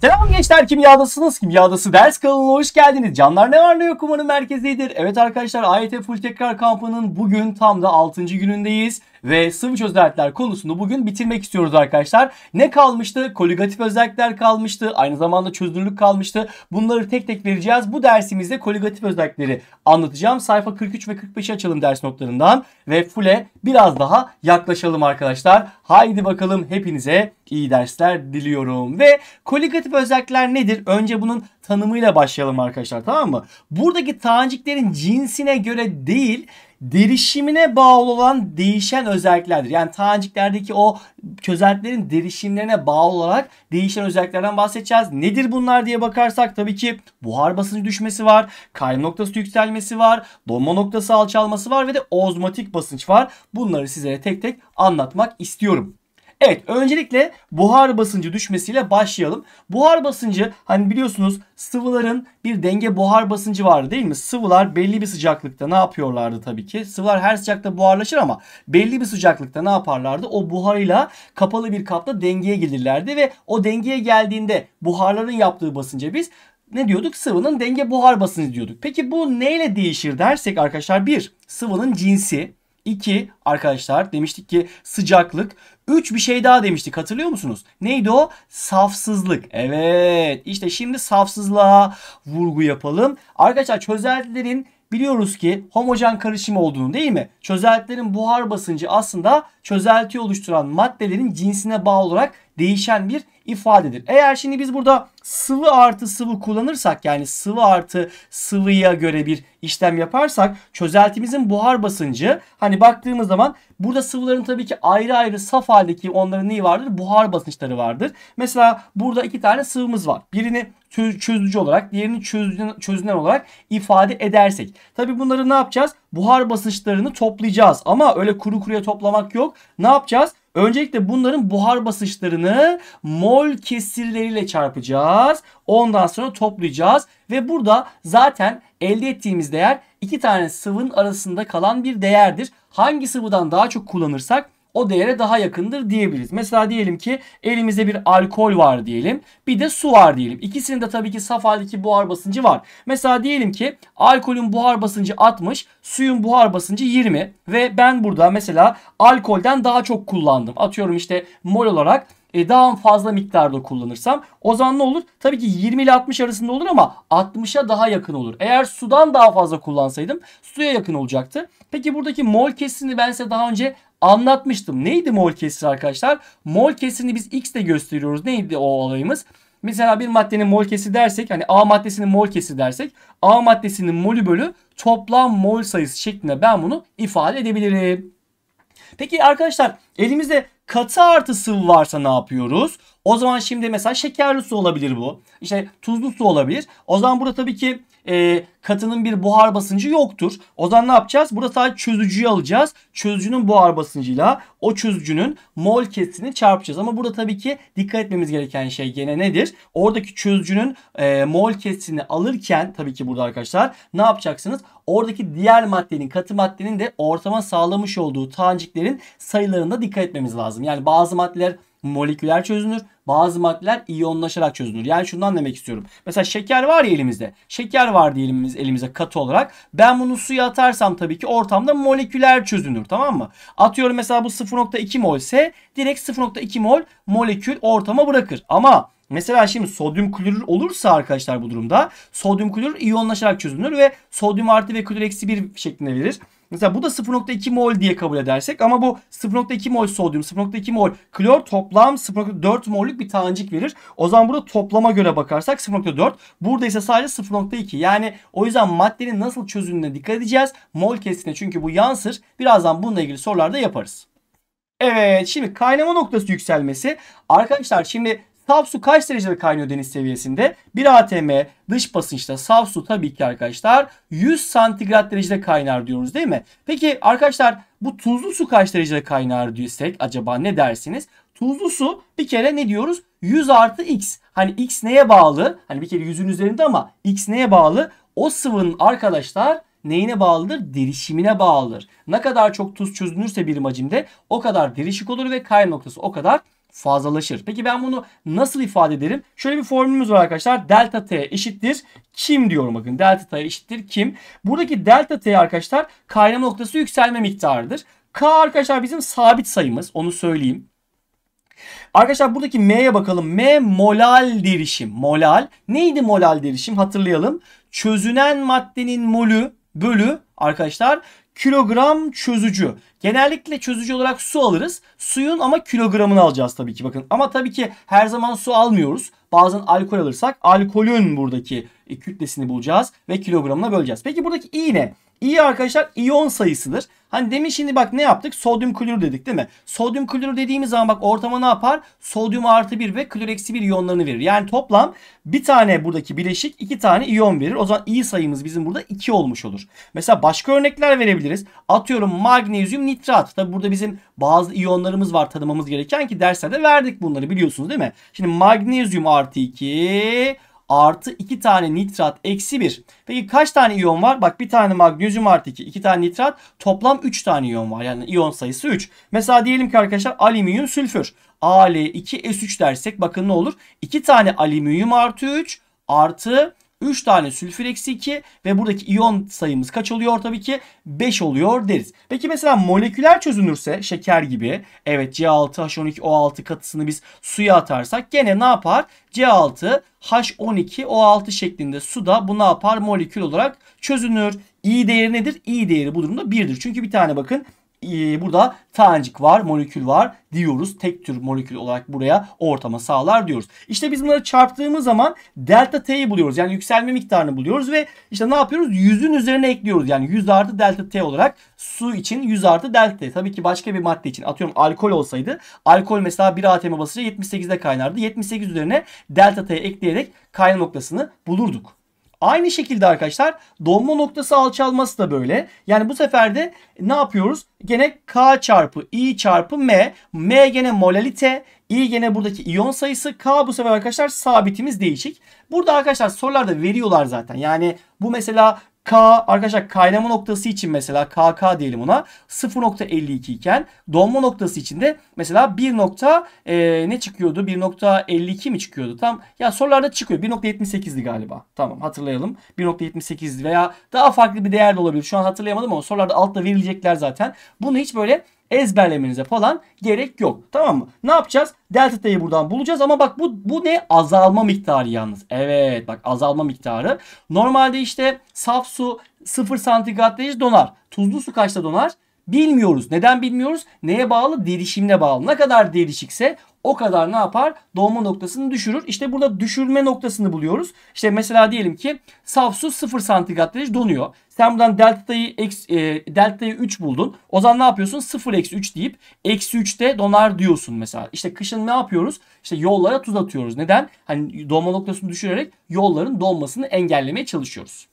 Selam gençler, kimya adasısınız. Kimya adası ders kanalına hoş geldiniz. Canlar ne var ne yok umarım merkezdedir. Evet arkadaşlar, AYT Full Tekrar Kampı'nın bugün tam da 6. günündeyiz. Ve sıvı çözeltiler konusunu bugün bitirmek istiyoruz arkadaşlar. Ne kalmıştı? Koligatif özellikler kalmıştı. Aynı zamanda çözünürlük kalmıştı. Bunları tek tek vereceğiz. Bu dersimizde koligatif özellikleri anlatacağım. Sayfa 43 ve 45'i açalım ders notlarından. Ve full'e biraz daha yaklaşalım arkadaşlar. Haydi bakalım, hepinize iyi dersler diliyorum. Ve koligatif özellikler nedir? Önce bunun tanımıyla başlayalım arkadaşlar, tamam mı? Buradaki taneciklerin cinsine göre değil, derişimine bağlı olan değişen özelliklerdir. Yani taneciklerdeki o çözeltilerin derişimlerine bağlı olarak değişen özelliklerden bahsedeceğiz. Nedir bunlar diye bakarsak tabii ki buhar basıncı düşmesi var, kaynama noktası yükselmesi var, donma noktası alçalması var ve de ozmotik basınç var. Bunları sizlere tek tek anlatmak istiyorum. Evet, öncelikle buhar basıncı düşmesiyle başlayalım. Buhar basıncı, hani biliyorsunuz sıvıların bir denge buhar basıncı vardı değil mi? Sıvılar belli bir sıcaklıkta ne yapıyorlardı tabii ki? Sıvılar her sıcakta buharlaşır ama belli bir sıcaklıkta ne yaparlardı? O buharıyla kapalı bir kapta dengeye gelirlerdi ve o dengeye geldiğinde buharların yaptığı basınca biz ne diyorduk? Sıvının denge buhar basıncı diyorduk. Peki bu neyle değişir dersek arkadaşlar, 1. Sıvının cinsi. 2. Arkadaşlar demiştik ki sıcaklık. 3. Bir şey daha demiştik, hatırlıyor musunuz? Neydi o? Safsızlık. Evet, işte şimdi safsızlığa vurgu yapalım. Arkadaşlar çözeltilerin biliyoruz ki homojen karışım olduğunu değil mi? Çözeltilerin buhar basıncı aslında çözeltiyi oluşturan maddelerin cinsine bağlı olarak değişen bir ifadedir. Eğer şimdi biz burada sıvı artı sıvı kullanırsak, yani sıvı artı sıvıya göre bir işlem yaparsak çözeltimizin buhar basıncı, hani baktığımız zaman burada sıvıların tabii ki ayrı ayrı saf haldeki onların neyi vardır? Buhar basınçları vardır. Mesela burada iki tane sıvımız var. Birini çözücü olarak, diğerini çözünen olarak ifade edersek. Tabii bunları ne yapacağız? Buhar basınçlarını toplayacağız ama öyle kuru kuruya toplamak yok. Ne yapacağız? Öncelikle bunların buhar basınçlarını mol kesirleriyle çarpacağız. Ondan sonra toplayacağız. Ve burada zaten elde ettiğimiz değer iki tane sıvının arasında kalan bir değerdir. Hangi sıvıdan daha çok kullanırsak o değere daha yakındır diyebiliriz. Mesela diyelim ki elimizde bir alkol var diyelim. Bir de su var diyelim. İkisinin de tabii ki saf haldeki buhar basıncı var. Mesela diyelim ki alkolün buhar basıncı 60, suyun buhar basıncı 20 ve ben burada mesela alkolden daha çok kullandım. Atıyorum işte mol olarak daha fazla miktarda kullanırsam o zaman ne olur? Tabii ki 20 ile 60 arasında olur ama 60'a daha yakın olur. Eğer sudan daha fazla kullansaydım suya yakın olacaktı. Peki buradaki mol kesirini ben size daha önce anlatmıştım. Neydi mol kesiri arkadaşlar? Mol kesirini biz x ile gösteriyoruz. Neydi o olayımız? Mesela bir maddenin mol kesiri dersek, hani A maddesinin mol kesiri dersek, A maddesinin molü bölü toplam mol sayısı şeklinde ben bunu ifade edebilirim. Peki arkadaşlar elimizde katı artı sıvı varsa ne yapıyoruz? O zaman şimdi mesela şekerli su olabilir bu. İşte tuzlu su olabilir. O zaman burada tabii ki katının bir buhar basıncı yoktur. O zaman ne yapacağız? Burada sadece çözücüyü alacağız. Çözücünün buhar basıncıyla o çözücünün mol kesini çarpacağız. Ama burada tabii ki dikkat etmemiz gereken şey gene nedir? Oradaki çözücünün mol kesini alırken tabii ki burada arkadaşlar ne yapacaksınız? Oradaki diğer maddenin, katı maddenin de ortama sağlamış olduğu taneciklerin sayılarına dikkat etmemiz lazım. Yani bazı maddeler moleküler çözünür, bazı maddeler iyonlaşarak çözünür. Yani şundan demek istiyorum. Mesela şeker var ya elimizde. Şeker var diyelim elimize katı olarak. Ben bunu suya atarsam tabii ki ortamda moleküler çözünür, tamam mı? Atıyorum mesela bu 0.2 mol ise direkt 0.2 mol molekül ortama bırakır. Ama mesela şimdi sodyum klorür olursa arkadaşlar bu durumda sodyum klorür iyonlaşarak çözünür ve sodyum artı ve klorür eksi 1 şeklinde verir. Mesela bu da 0.2 mol diye kabul edersek ama bu 0.2 mol sodyum, 0.2 mol klor toplam 0.4 molluk bir tanecik verir. O zaman burada toplama göre bakarsak 0.4. Burada ise sadece 0.2. Yani o yüzden maddenin nasıl çözünürlüğüne dikkat edeceğiz. Mol kesine, çünkü bu yansır. Birazdan bununla ilgili sorular da yaparız. Evet, şimdi kaynama noktası yükselmesi. Arkadaşlar şimdi saf su kaç derecede kaynıyor deniz seviyesinde? 1 atm dış basınçta saf su tabii ki arkadaşlar 100 santigrat derecede kaynar diyoruz değil mi? Peki arkadaşlar bu tuzlu su kaç derecede kaynar diysek acaba ne dersiniz? Tuzlu su bir kere ne diyoruz? 100 artı x. Hani x neye bağlı? Hani bir kere 100'ün üzerinde ama x neye bağlı? O sıvının arkadaşlar neyine bağlıdır? Derişimine bağlıdır. Ne kadar çok tuz çözünürse bir hacimde o kadar derişik olur ve kaynama noktası o kadar fazlalaşır. Peki ben bunu nasıl ifade ederim? Şöyle bir formülümüz var arkadaşlar. Delta T eşittir kim diyorum, bakın. Delta T eşittir kim. Buradaki delta T arkadaşlar kaynama noktası yükselme miktarıdır. K arkadaşlar bizim sabit sayımız, onu söyleyeyim. Arkadaşlar buradaki M'ye bakalım. M molal derişim. Molal. Neydi molal derişim? Hatırlayalım. Çözünen maddenin molü bölü arkadaşlar kilogram çözücü. Genellikle çözücü olarak su alırız. Suyun ama kilogramını alacağız tabii ki, bakın. Ama tabii ki her zaman su almıyoruz. Bazen alkol alırsak alkolün buradaki kütlesini bulacağız ve kilogramına böleceğiz. Peki buradaki I ne? İyi arkadaşlar iyon sayısıdır. Hani demin şimdi bak ne yaptık? Sodyum klorür dedik değil mi? Sodyum klorür dediğimiz zaman bak ortama ne yapar? Sodyum artı 1 ve klor eksi 1 iyonlarını verir. Yani toplam bir tane buradaki bileşik 2 tane iyon verir. O zaman iyi sayımız bizim burada 2 olmuş olur. Mesela başka örnekler verebiliriz. Atıyorum magnezyum nitrat. Tabi burada bizim bazı iyonlarımız var tanımamız gereken ki derslerde verdik bunları, biliyorsunuz değil mi? Şimdi magnezyum artı 2... Artı 2 tane nitrat eksi 1. Peki kaç tane iyon var? Bak bir tane magnezyum artı 2. 2 tane nitrat. Toplam 3 tane iyon var. Yani iyon sayısı 3. Mesela diyelim ki arkadaşlar alüminyum sülfür. Al2S3 dersek bakın ne olur? 2 tane alüminyum artı 3 artı 3 tane sülfür eksi 2 ve buradaki iyon sayımız kaç oluyor? Tabii ki 5 oluyor deriz. Peki mesela moleküler çözünürse şeker gibi, evet C6H12O6 katısını biz suya atarsak gene ne yapar? C6H12O6 şeklinde suda bu ne yapar? Molekül olarak çözünür. I değeri nedir? I değeri bu durumda 1'dir. Çünkü bir tane bakın burada tanecik var, molekül var diyoruz. Tek tür molekül olarak buraya ortama sağlar diyoruz. İşte biz bunları çarptığımız zaman delta T'yi buluyoruz. Yani yükselme miktarını buluyoruz ve işte ne yapıyoruz? 100'ün üzerine ekliyoruz. Yani 100 artı delta T olarak su için 100 artı delta T. Tabii ki başka bir madde için, atıyorum alkol olsaydı, alkol mesela 1 atm basınca 78'de kaynardı. 78 üzerine delta T'ye ekleyerek kaynama noktasını bulurduk. Aynı şekilde arkadaşlar donma noktası alçalması da böyle. Yani bu sefer de ne yapıyoruz? Gene K çarpı I çarpı M. M gene molalite. I gene buradaki iyon sayısı. K bu sefer arkadaşlar sabitimiz, değişik. Burada arkadaşlar sorularda veriyorlar zaten. Yani bu mesela K arkadaşlar kaynama noktası için mesela KK diyelim ona 0.52 iken donma noktası için de mesela 1. Ne çıkıyordu? 1.52 mi çıkıyordu? Tam ya sorularda çıkıyor. 1.78'di galiba. Tamam, hatırlayalım. 1.78 veya daha farklı bir değer de olabilir. Şu an hatırlayamadım ama sorularda altta verilecekler zaten. Bunu hiç böyle ezberlemenize falan gerek yok. Tamam mı? Ne yapacağız? Delta T'yi buradan bulacağız ama bak bu ne? Azalma miktarı yalnız. Evet bak, azalma miktarı. Normalde işte saf su 0 santigrat derece donar. Tuzlu su kaçta donar? Bilmiyoruz. Neden bilmiyoruz? Neye bağlı? Derişimine bağlı. Ne kadar derişikse o kadar ne yapar? Donma noktasını düşürür. İşte burada düşürme noktasını buluyoruz. İşte mesela diyelim ki saf su 0 santigrat derece donuyor. Sen buradan delta'yı 3 buldun. O zaman ne yapıyorsun? 0 eksi 3 deyip eksi 3'te donar diyorsun mesela. İşte kışın ne yapıyoruz? İşte yollara tuz atıyoruz. Neden? Hani donma noktasını düşürerek yolların donmasını engellemeye çalışıyoruz.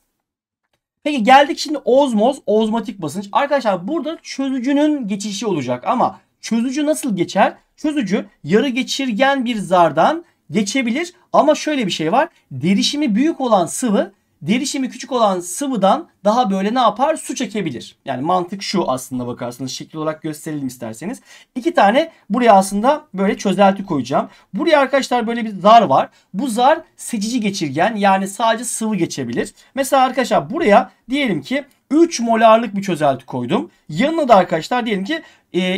Peki geldik şimdi ozmoz, ozmotik basınç. Arkadaşlar burada çözücünün geçişi olacak ama çözücü nasıl geçer? Çözücü yarı geçirgen bir zardan geçebilir ama şöyle bir şey var. Derişimi büyük olan sıvı, derişimi küçük olan sıvıdan daha böyle ne yapar? Su çekebilir. Yani mantık şu aslında, bakarsınız. Şekil olarak gösterelim isterseniz. İki tane buraya aslında böyle çözelti koyacağım. Buraya arkadaşlar böyle bir zar var. Bu zar seçici geçirgen, yani sadece sıvı geçebilir. Mesela arkadaşlar buraya diyelim ki 3 molarlık bir çözelti koydum. Yanına da arkadaşlar diyelim ki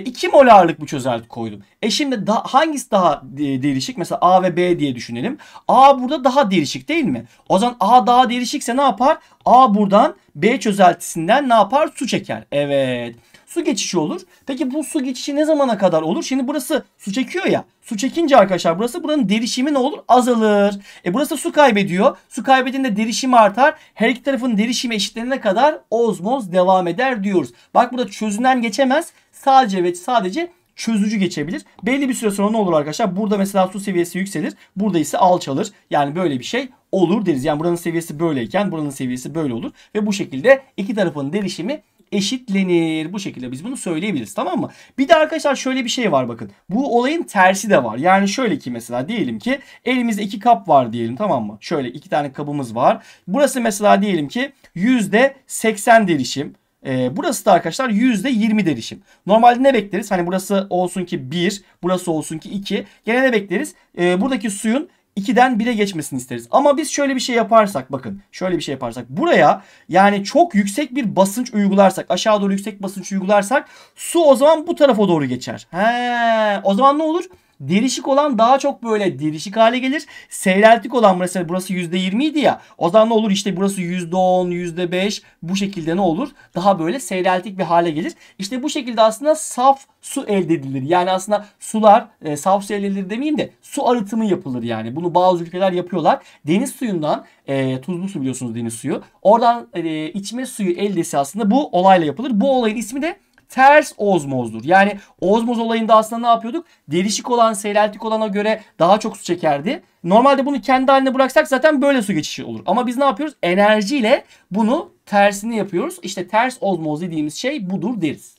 2 molarlık bir çözelti koydum. Şimdi hangisi daha derişik? Mesela A ve B diye düşünelim. A burada daha derişik değil mi? O zaman A daha derişikse ne yapar? A buradan B çözeltisinden ne yapar? Su çeker. Evet. Su geçişi olur. Peki bu su geçişi ne zamana kadar olur? Şimdi burası su çekiyor ya. Su çekince arkadaşlar burası, buranın derişimi ne olur? Azalır. Burası su kaybediyor. Su kaybedince derişimi artar. Her iki tarafın derişimi eşitlenene kadar ozmoz devam eder diyoruz. Bak burada çözünen geçemez. Sadece ve sadece çözücü geçebilir. Belli bir süre sonra ne olur arkadaşlar? Burada mesela su seviyesi yükselir. Burada ise alçalır. Yani böyle bir şey olur deriz. Yani buranın seviyesi böyleyken buranın seviyesi böyle olur. Ve bu şekilde iki tarafın derişimi eşitlenir. Bu şekilde biz bunu söyleyebiliriz. Tamam mı? Bir de arkadaşlar şöyle bir şey var bakın. Bu olayın tersi de var. Yani şöyle ki mesela diyelim ki elimizde 2 kap var diyelim, tamam mı? Şöyle 2 tane kabımız var. Burası mesela diyelim ki %80 derişim. Burası da arkadaşlar %20 derişim. Normalde ne bekleriz? Hani burası olsun ki 1, burası olsun ki 2. Gene ne bekleriz? Buradaki suyun 2'den 1'e geçmesini isteriz. Ama biz şöyle bir şey yaparsak, bakın şöyle bir şey yaparsak, buraya yani çok yüksek bir basınç uygularsak, aşağı doğru yüksek basınç uygularsak su o zaman bu tarafa doğru geçer. He, o zaman ne olur? Derişik olan daha çok böyle derişik hale gelir. Seyreltik olan burası %20 idi ya. O zaman ne olur? İşte burası %10, %5 bu şekilde ne olur? Daha böyle seyreltik bir hale gelir. İşte bu şekilde aslında saf su elde edilir. Yani aslında sular saf su elde edilir demeyeyim de su arıtımı yapılır yani. Bunu bazı ülkeler yapıyorlar. Deniz suyundan tuzlu su biliyorsunuz deniz suyu. Oradan içme suyu eldesi aslında bu olayla yapılır. Bu olayın ismi de ters ozmozdur. Yani ozmoz olayında aslında ne yapıyorduk? Derişik olan, seyreltik olana göre daha çok su çekerdi. Normalde bunu kendi haline bıraksak zaten böyle su geçişi olur. Ama biz ne yapıyoruz? Enerjiyle bunu tersini yapıyoruz. İşte ters ozmoz dediğimiz şey budur deriz.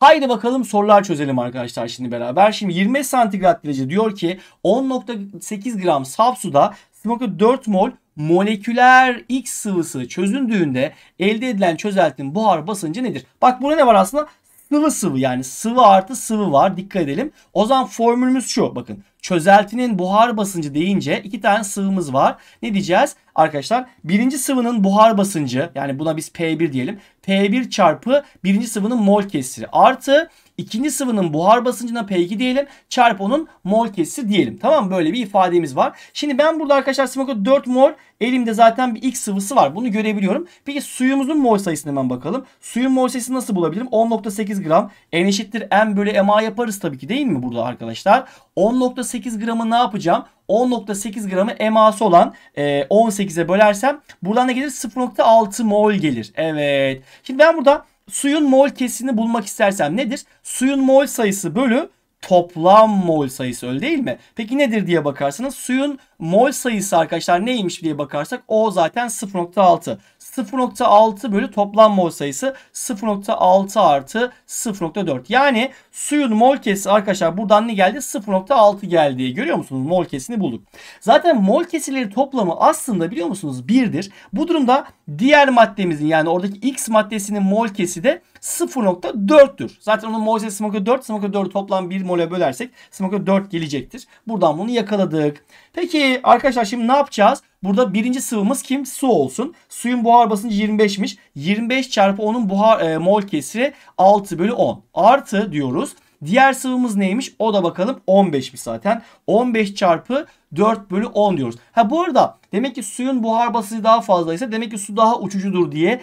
Haydi bakalım sorular çözelim arkadaşlar şimdi beraber. Şimdi 25 santigrat derece diyor ki 10.8 gram saf suda 0.4 mol moleküler X sıvısı çözündüğünde elde edilen çözeltinin buhar basıncı nedir? Bak burada ne var aslında? Sıvı sıvı, yani sıvı artı sıvı var. Dikkat edelim. O zaman formülümüz şu. Bakın çözeltinin buhar basıncı deyince iki tane sıvımız var. Ne diyeceğiz arkadaşlar? Birinci sıvının buhar basıncı, yani buna biz P1 diyelim. P1 çarpı birinci sıvının mol kesiri artı ikinci sıvının buhar basıncına P2 diyelim. Çarpı onun mol kesisi diyelim. Tamam mı? Böyle bir ifademiz var. Şimdi ben burada arkadaşlar 0.4 mol elimde zaten bir X sıvısı var. Bunu görebiliyorum. Peki suyumuzun mol sayısına hemen bakalım. Suyun mol sayısını nasıl bulabilirim? 10.8 gram. N eşittir M bölü MA yaparız tabii ki değil mi burada arkadaşlar? 10.8 gramı ne yapacağım? 10.8 gramı MA'sı olan 18'e bölersem buradan ne gelir? 0.6 mol gelir. Evet. Şimdi ben burada suyun mol kesini bulmak istersem nedir? Suyun mol sayısı bölü toplam mol sayısı, öyle değil mi? Peki nedir diye bakarsanız suyun mol sayısı arkadaşlar neymiş diye bakarsak o zaten 0.6. 0.6 bölü toplam mol sayısı 0.6 artı 0.4. Yani suyun mol kesisi arkadaşlar buradan ne geldi? 0.6 geldi. Görüyor musunuz? Mol kesini bulduk. Zaten mol kesileri toplamı aslında biliyor musunuz 1'dir. Bu durumda diğer maddemizin, yani oradaki X maddesinin mol kesisi de 0.4'tür. Zaten onun mol sayısı 0.4. 0.4'ü toplam 1 mole bölersek 0.4 gelecektir. Buradan bunu yakaladık. Peki arkadaşlar şimdi ne yapacağız? Burada birinci sıvımız kim? Su olsun. Suyun buhar basıncı 25'miş. 25 çarpı onun buhar mol kesiri 6 bölü 10. Artı diyoruz. Diğer sıvımız neymiş? O da bakalım 15'miş zaten. 15 çarpı 4 bölü 10 diyoruz. Ha bu arada demek ki suyun buhar basıncı daha fazlaysa demek ki su daha uçucudur diye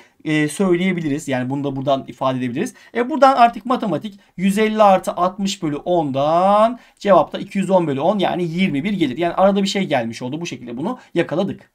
söyleyebiliriz. Yani bunu da buradan ifade edebiliriz. Buradan artık matematik 150 artı 60 bölü 10'dan cevapta 210 bölü 10 yani 21 gelir. Yani arada bir şey gelmiş oldu. Bu şekilde bunu yakaladık.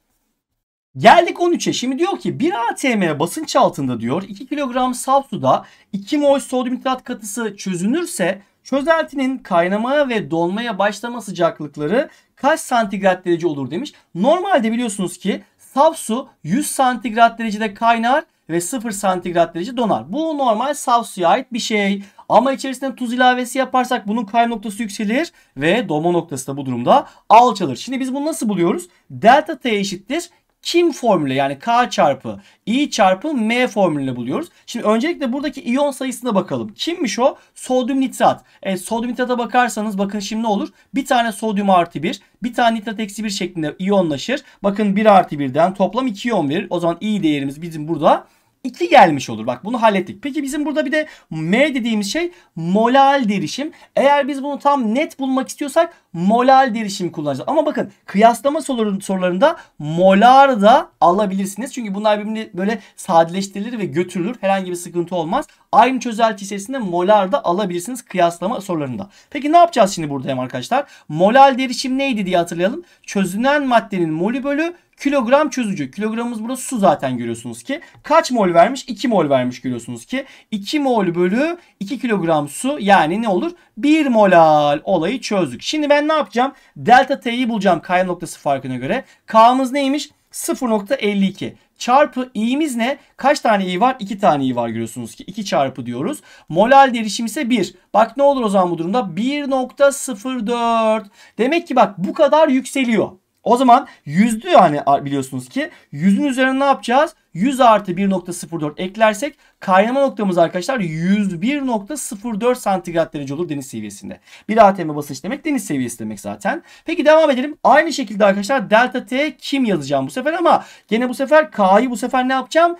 Geldik 13'e. Şimdi diyor ki 1 atm basınç altında diyor 2 kilogram saf suda 2 mol sodyum nitrat katısı çözünürse çözeltinin kaynamaya ve donmaya başlama sıcaklıkları kaç santigrat derece olur demiş. Normalde biliyorsunuz ki saf su 100 santigrat derecede kaynar ve 0 santigrat derece donar. Bu normal saf suya ait bir şey. Ama içerisine tuz ilavesi yaparsak bunun kaynama noktası yükselir ve donma noktası da bu durumda alçalır. Şimdi biz bunu nasıl buluyoruz? Delta T eşittir Kim formülü, yani K çarpı I çarpı M formülüyle buluyoruz. Şimdi öncelikle buradaki iyon sayısına bakalım. Kimmiş o? Sodyum nitrat. Sodyum nitrata bakarsanız bakın şimdi ne olur? Bir tane sodyum artı 1, bir tane nitrat eksi 1 şeklinde iyonlaşır. Bakın 1 artı 1'den toplam 2 iyon verir. O zaman I değerimiz bizim burada 2 gelmiş olur. Bak bunu hallettik. Peki bizim burada bir de M dediğimiz şey molal derişim. Eğer biz bunu tam net bulmak istiyorsak molal derişim kullanacağız. Ama bakın kıyaslama sorularında molar da alabilirsiniz. Çünkü bunlar birbirine böyle sadeleştirilir ve götürülür. Herhangi bir sıkıntı olmaz. Aynı çözelti içerisinde molar da alabilirsiniz kıyaslama sorularında. Peki ne yapacağız şimdi burada arkadaşlar? Molal derişim neydi diye hatırlayalım. Çözünen maddenin molü bölü kilogram çözücü. Kilogramımız burası su zaten görüyorsunuz ki. Kaç mol vermiş? 2 mol vermiş görüyorsunuz ki. 2 mol bölü 2 kilogram su yani ne olur? 1 molal olayı çözdük. Şimdi ben ne yapacağım? Delta T'yi bulacağım kaynama noktası farkına göre. K'mız neymiş? 0.52 çarpı i'miz ne? Kaç tane i var? 2 tane i var görüyorsunuz ki. 2 çarpı diyoruz. Molal derişim ise 1. Bak ne olur o zaman bu durumda? 1.04. Demek ki bak bu kadar yükseliyor. O zaman yüzdü yani, biliyorsunuz ki yüzün üzerine ne yapacağız? 100 artı 1.04 eklersek kaynama noktamız arkadaşlar 101.04 santigrat derece olur deniz seviyesinde. Bir atm basınç demek deniz seviyesi demek zaten. Peki devam edelim. Aynı şekilde arkadaşlar delta T kim yazacağım bu sefer, ama gene bu sefer K'yı bu sefer ne yapacağım?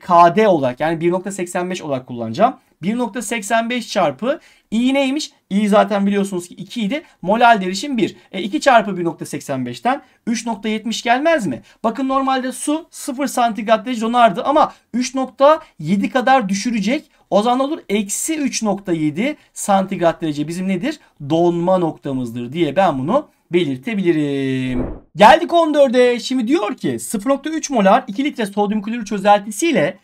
KD olarak, yani 1.85 olarak kullanacağım. 1.85 çarpı i neymiş? i zaten biliyorsunuz ki 2 idi. Molal derişim 1. 2 çarpı 1.85'ten 3.70 gelmez mi? Bakın normalde su 0 santigrat derece donardı ama 3.7 kadar düşürecek. O zaman olur eksi 3.7 santigrat derece bizim nedir? Donma noktamızdır diye ben bunu belirtebilirim. Geldik 14'e. Şimdi diyor ki 0.3 molar 2 litre sodyum klorür çözeltisiyle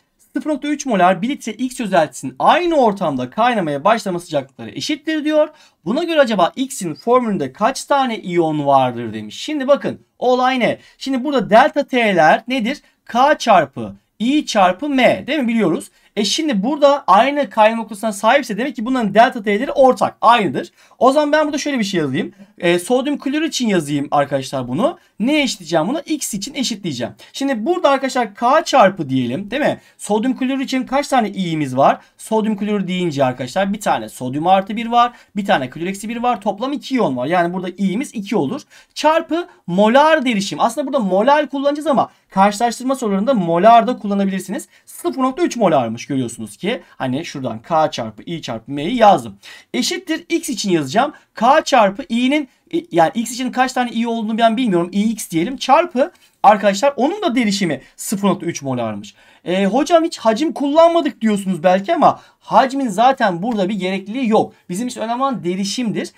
0.3 molar 1 litre X çözeltisinin aynı ortamda kaynamaya başlama sıcaklıkları eşittir diyor. Buna göre acaba X'in formülünde kaç tane iyon vardır demiş. Şimdi bakın olay ne? Şimdi burada delta T'ler nedir? K çarpı I çarpı M değil mi, biliyoruz. Şimdi burada aynı kaynama noktasına sahipse demek ki bunların delta T'leri ortak, aynıdır. O zaman ben burada şöyle bir şey yazayım. Sodyum klorür için yazayım arkadaşlar bunu. Neye eşitleyeceğim bunu? X için eşitleyeceğim. Şimdi burada arkadaşlar K çarpı diyelim değil mi? Sodyum klorür için kaç tane i'miz var? Sodyum klorür deyince arkadaşlar bir tane sodyum artı 1 var. Bir tane klorür eksi 1 var. Toplam 2 iyon var. Yani burada i'miz 2 olur. Çarpı molar derişim. Aslında burada molar kullanacağız ama karşılaştırma sorularında molar da kullanabilirsiniz. 0.3 molarmış. Görüyorsunuz ki hani şuradan K çarpı I çarpı M'yi yazdım. Eşittir X için yazacağım. K çarpı I'nin, yani X için kaç tane I olduğunu ben bilmiyorum. X diyelim çarpı arkadaşlar onun da derişimi 0.3 molarmış. Hocam hiç hacim kullanmadık diyorsunuz belki ama hacmin zaten burada bir gerekliliği yok. Bizim için önemli olan derişimdir.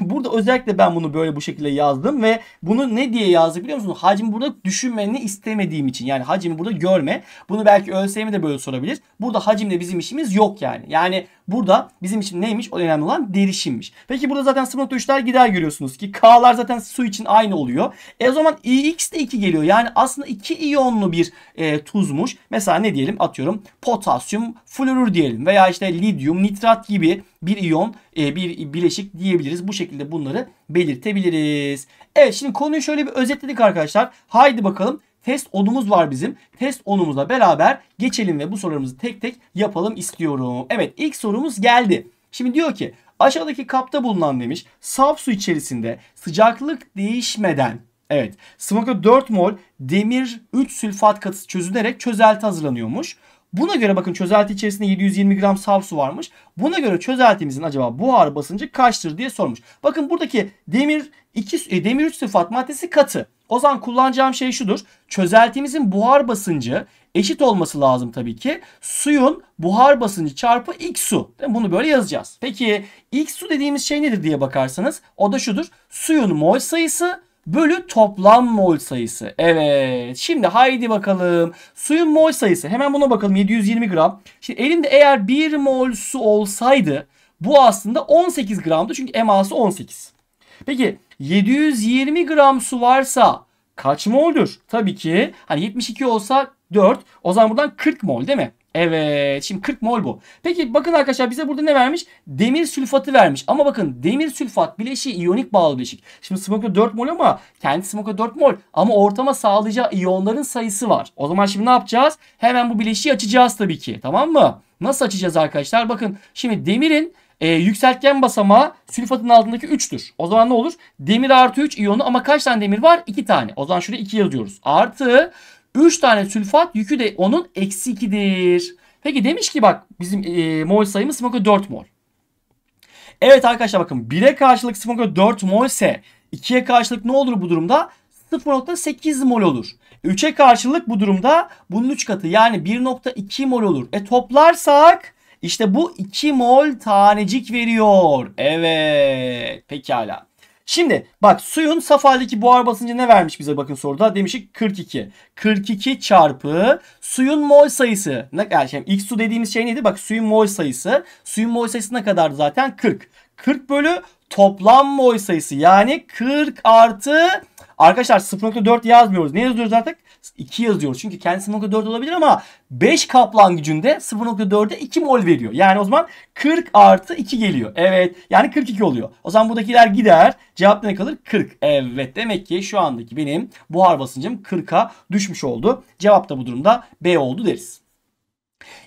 Burada özellikle ben bunu böyle bu şekilde yazdım ve bunu ne diye yazdık biliyor musunuz? Hacmi burada düşünmeni istemediğim için, yani hacmi burada görme. Bunu belki ÖSYM de böyle sorabilir. Burada hacimle bizim işimiz yok yani. Yani burada bizim için neymiş? O önemli olan derişimmiş. Peki burada zaten 0.3'ler gider, görüyorsunuz ki K'lar zaten su için aynı oluyor. O zaman Ix de 2 geliyor. Yani aslında 2 iyonlu bir tuzmuş. Mesela ne diyelim, atıyorum potasyum florür diyelim veya işte lityum nitrat gibi bir iyon bir bileşik diyebiliriz. Bu şekilde bunları belirtebiliriz. Evet, şimdi konuyu şöyle bir özetledik arkadaşlar. Haydi bakalım, test onumuz var bizim. Test onumuzla beraber geçelim ve bu sorularımızı tek tek yapalım istiyorum. Evet, ilk sorumuz geldi. Şimdi diyor ki aşağıdaki kapta bulunan demiş saf su içerisinde sıcaklık değişmeden, evet, 0.4 mol demir 3 sülfat katısı çözülerek çözelti hazırlanıyormuş. Buna göre bakın çözelti içerisinde 720 gram saf su varmış. Buna göre çözeltimizin acaba buhar basıncı kaçtır diye sormuş. Bakın buradaki demir 3 sülfat maddesi katı. O zaman kullanacağım şey şudur. Çözeltimizin buhar basıncı eşit olması lazım tabii ki. Suyun buhar basıncı çarpı X su. Bunu böyle yazacağız. Peki X su dediğimiz şey nedir diye bakarsanız o da şudur. Suyun mol sayısı bölü toplam mol sayısı. Evet. Şimdi haydi bakalım. Suyun mol sayısı. Hemen buna bakalım. 720 gram. Şimdi elimde eğer 1 mol su olsaydı bu aslında 18 gramdı. Çünkü MA'sı 18. Peki 720 gram su varsa kaç moldur? Tabii ki hani 72 olsa 4. O zaman buradan 40 mol değil mi? Evet. Şimdi 40 mol bu. Peki bakın arkadaşlar bize burada ne vermiş? Demir sülfatı vermiş. Ama bakın demir sülfat bileşiği iyonik bağlı bileşik. Şimdi 0.4 mol ama kendisi 0.4 mol. Ama ortama sağlayacağı iyonların sayısı var. O zaman şimdi ne yapacağız? Hemen bu bileşiği açacağız tabii ki. Tamam mı? Nasıl açacağız arkadaşlar? Bakın şimdi demirin yükseltgen basamağı sülfatın altındaki 3'tür. O zaman ne olur? Demir artı 3 iyonu ama kaç tane demir var? 2 tane. O zaman şuraya 2 yazıyoruz. Artı 3 tane sülfat yükü de onun eksi 2'dir. Peki demiş ki bak bizim mol sayımız 0.4 mol. Evet arkadaşlar bakın 1'e karşılık 0.4 mol ise 2'ye karşılık ne olur bu durumda? 0.8 mol olur. 3'e karşılık bu durumda bunun 3 katı yani 1.2 mol olur. Toplarsak işte bu 2 mol tanecik veriyor. Evet pekala. Şimdi bak suyun saf haldeki buhar basıncı ne vermiş bize bakın soruda? Demişik 42. 42 çarpı suyun mol sayısı. Yani X su dediğimiz şey neydi? Bak suyun mol sayısı. Suyun mol sayısına kadar zaten 40. 40 bölü toplam mol sayısı. Yani 40 artı Arkadaşlar 0.4 yazmıyoruz. Ne yazıyoruz artık? 2 yazıyoruz. Çünkü kendisi 0.4 olabilir ama 5 kaplan gücünde 0.4'e 2 mol veriyor. Yani o zaman 40 artı 2 geliyor. Evet. Yani 42 oluyor. O zaman buradakiler gider. Cevap ne kalır? 40. Evet. Demek ki şu andaki benim buhar basıncım 40'a düşmüş oldu. Cevap da bu durumda B oldu deriz.